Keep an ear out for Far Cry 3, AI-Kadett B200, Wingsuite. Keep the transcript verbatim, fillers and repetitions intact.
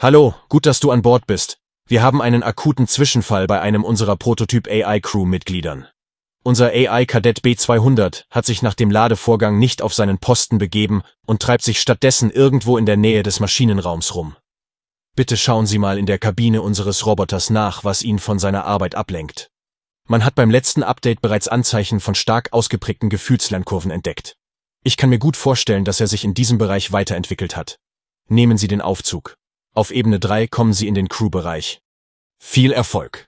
Hallo, gut, dass du an Bord bist. Wir haben einen akuten Zwischenfall bei einem unserer Prototyp-A I-Crew-Mitgliedern. Unser A I-Kadett B zweihundert hat sich nach dem Ladevorgang nicht auf seinen Posten begeben und treibt sich stattdessen irgendwo in der Nähe des Maschinenraums rum. Bitte schauen Sie mal in der Kabine unseres Roboters nach, was ihn von seiner Arbeit ablenkt. Man hat beim letzten Update bereits Anzeichen von stark ausgeprägten Gefühlslernkurven entdeckt. Ich kann mir gut vorstellen, dass er sich in diesem Bereich weiterentwickelt hat. Nehmen Sie den Aufzug. Auf Ebene drei kommen Sie in den Crew-Bereich. Viel Erfolg!